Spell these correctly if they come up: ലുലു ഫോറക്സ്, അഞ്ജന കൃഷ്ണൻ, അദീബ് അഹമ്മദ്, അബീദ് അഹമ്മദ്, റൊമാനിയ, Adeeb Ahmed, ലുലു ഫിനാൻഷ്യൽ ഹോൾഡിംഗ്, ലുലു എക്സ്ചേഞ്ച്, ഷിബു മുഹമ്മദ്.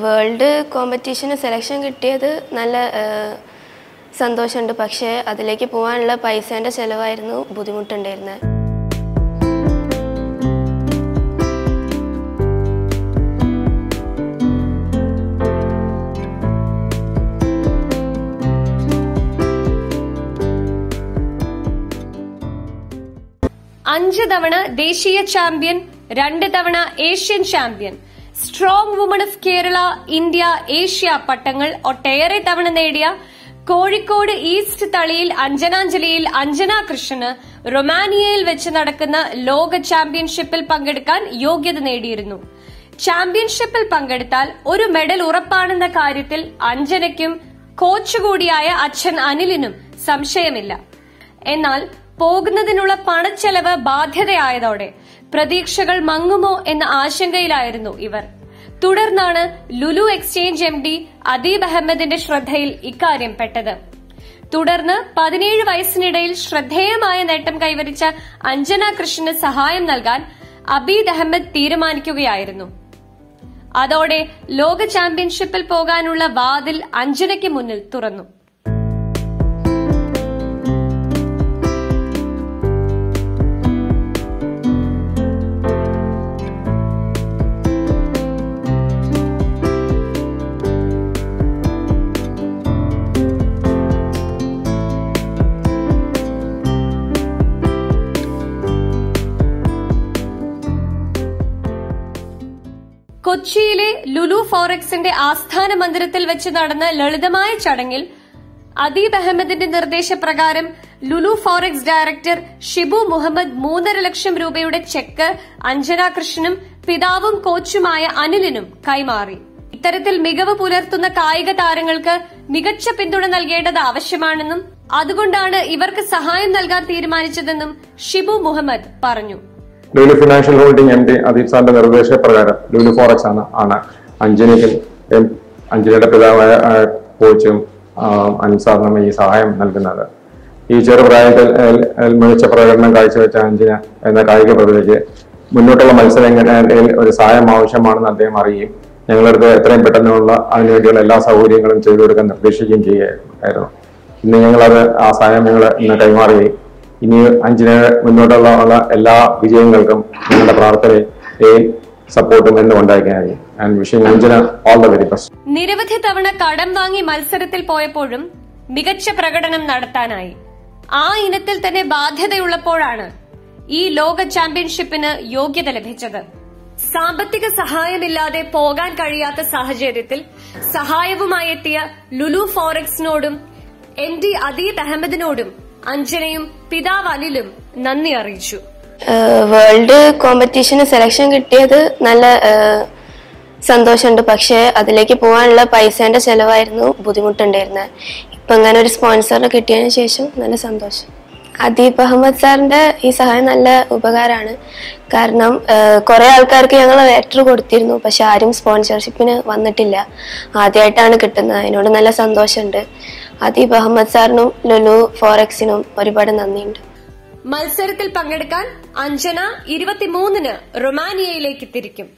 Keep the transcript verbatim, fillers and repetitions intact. World കോമ്പറ്റീഷന് selection കിട്ടിയത് നല്ല സന്തോഷമുണ്ട്. പക്ഷേ അതിലേക്ക് പോകാനുള്ള പൈസേന്റെ ചിലവായിരുന്നു ബുദ്ധിമുട്ടുണ്ടായിരുന്നത്. അഞ്ച് തവണ ദേശീയ ചാമ്പ്യൻ, രണ്ട് തവണ Asian champion, strong woman of Kerala, India, Asia പട്ടങ്ങൾ ഒട്ടേറെ തവണ നേടിയ കോഴിക്കോട് ഈസ്റ്റ് തളിയിൽ അഞ്ജനാഞ്ജലിയിൽ അഞ്ജന കൃഷ്ണന് റൊമാനിയയിൽ വെച്ച് നടക്കുന്ന ലോക ചാമ്പ്യൻഷിപ്പിൽ പങ്കെടുക്കാൻ യോഗ്യത നേടിയിരുന്നു. ചാമ്പ്യൻഷിപ്പിൽ പങ്കെടുത്താൽ ഒരു മെഡൽ ഉറപ്പാണെന്ന കാര്യത്തിൽ അഞ്ജനയ്ക്കും കോച്ചുകൂടിയായ അച്ഛൻ അനിലിനും സംശയമില്ല. എന്നാൽ പോകുന്നതിനുള്ള പണച്ചെലവ് ബാധ്യതയായതോടെ പ്രതീക്ഷകൾ മങ്ങുമോ എന്ന ആശങ്കയിലായിരുന്നു ഇവർ. തുടർന്നാണ് ലുലു എക്സ്ചേഞ്ച് M D Adeeb അഹമ്മദിന്റെ ശ്രദ്ധയിൽ ഇക്കാര്യം പെട്ടത്. തുടർന്ന് പതിനേഴ് വയസ്സിനിടയിൽ ശ്രദ്ധേയമായ നേട്ടം കൈവരിച്ച അഞ്ജന കൃഷ്ണന് സഹായം നൽകാൻ അബീദ് അഹമ്മദ് തീരുമാനിക്കുകയായിരുന്നു. അതോടെ ലോക ചാമ്പ്യൻഷിപ്പിൽ പോകാനുള്ള വാതിൽ അഞ്ജനയ്ക്ക് മുന്നിൽ തുറന്നു. കൊച്ചിയിലെ ലുലു ഫോറക്സിന്റെ ആസ്ഥാന മന്ദിരത്തിൽ വെച്ച് നടന്ന ലളിതമായ ചടങ്ങിൽ അദീബ് അഹമ്മദിന്റെ നിർദ്ദേശപ്രകാരം ലുലു ഫോറക്സ് ഡയറക്ടർ ഷിബു മുഹമ്മദ് മൂന്നര ലക്ഷം രൂപയുടെ ചെക്ക് അഞ്ജന കൃഷ്ണനും പിതാവും കോച്ചുമായ അനിലിനും കൈമാറി. ഇത്തരത്തിൽ മികവ് പുലർത്തുന്ന കായിക താരങ്ങൾക്ക് മികച്ച പിന്തുണ നൽകേണ്ടത് ആവശ്യമാണെന്നും അതുകൊണ്ടാണ് ഇവർക്ക് സഹായം നൽകാൻ തീരുമാനിച്ചതെന്നും ഷിബു മുഹമ്മദ് പറഞ്ഞു. ലുലു ഫിനാൻഷ്യൽ ഹോൾഡിംഗ് M D Adeeb സാറിന്റെ നിർദ്ദേശപ്രകാരം ലുലു ഫോറക്സ് ആണ് ആണ് അഞ്ജനയ്ക്ക് അഞ്ജനയുടെ പിതാവായ കോച്ചും അനുസാറിനും ഈ സഹായം നൽകുന്നത്. ഈ ചെറുപ്രായത്തിൽ മികച്ച പ്രകടനം കാഴ്ചവെച്ച അഞ്ജന എന്ന കായിക പ്രതിഭയ്ക്ക് മുന്നോട്ടുള്ള മത്സരങ്ങളിൽ ഒരു സഹായം ആവശ്യമാണെന്ന് അദ്ദേഹം അറിയുകയും ഞങ്ങളടുത്ത് എത്രയും പെട്ടെന്നുള്ള അതിനുവേണ്ടിയുള്ള എല്ലാ സൗകര്യങ്ങളും ചെയ്തു കൊടുക്കാൻ നിർദ്ദേശിക്കുകയും ചെയ്യുകയായിരുന്നു. ഇന്ന് ഞങ്ങളത് ആ സഹായം ഞങ്ങൾ ഇന്ന് കൈമാറുകയും ഇനി അഞ്ജന മുന്നോട്ടുള്ള ഉള്ള എല്ലാ വിജയങ്ങൾക്കും നിങ്ങളുടെ പ്രാർത്ഥനയും സപ്പോർട്ടും എന്നും ഉണ്ടായിരിക്കും. നിരവധി തവണ കടം വാങ്ങി മത്സരത്തിൽ പോയപ്പോഴും മികച്ച പ്രകടനം നടത്താനായി. ആ ഇനത്തിൽ തന്നെ ബാധ്യതയുള്ളപ്പോഴാണ് ഈ ലോക ചാമ്പ്യൻഷിപ്പിന് യോഗ്യത ലഭിച്ചത്. സാമ്പത്തിക സഹായമില്ലാതെ പോകാൻ കഴിയാത്ത സാഹചര്യത്തിൽ സഹായവുമായി എത്തിയ ലുലു ഫോറക്സിനോടും എം ഡി അദീബ് അഹമ്മദിനോടും അഞ്ജനയും പിതാവ് അനിലും നന്ദി അറിയിച്ചു. വേൾഡ് കോമ്പറ്റീഷന് സെലക്ഷൻ കിട്ടിയത് നല്ല സന്തോഷമുണ്ട്. പക്ഷേ അതിലേക്ക് പോകാനുള്ള പൈസേന്റെ ചിലവായിരുന്നു ബുദ്ധിമുട്ടുണ്ടായിരുന്നത്. ഇപ്പം അങ്ങനെ ഒരു സ്പോൺസറിന് കിട്ടിയതിന് ശേഷം നല്ല സന്തോഷം. അദീബ് അഹമ്മദ് സാറിന്റെ ഈ സഹായം നല്ല ഉപകാരമാണ്. കാരണം കുറെ ആൾക്കാർക്ക് ഞങ്ങൾ ലെറ്റർ കൊടുത്തിരുന്നു, പക്ഷെ ആരും സ്പോൺസർഷിപ്പിന് വന്നിട്ടില്ല. ആദ്യമായിട്ടാണ് കിട്ടുന്നത്, അതിനോട് നല്ല സന്തോഷമുണ്ട്. അദീബ് അഹമ്മദ് സാറിനും ലുലു ഫോറക്സിനും ഒരുപാട് നന്ദിയുണ്ട്. മത്സരത്തിൽ പങ്കെടുക്കാൻ അഞ്ജന ഇരുപത്തിമൂന്നിന് റൊമാനിയയിലേക്ക് തിരിക്കും.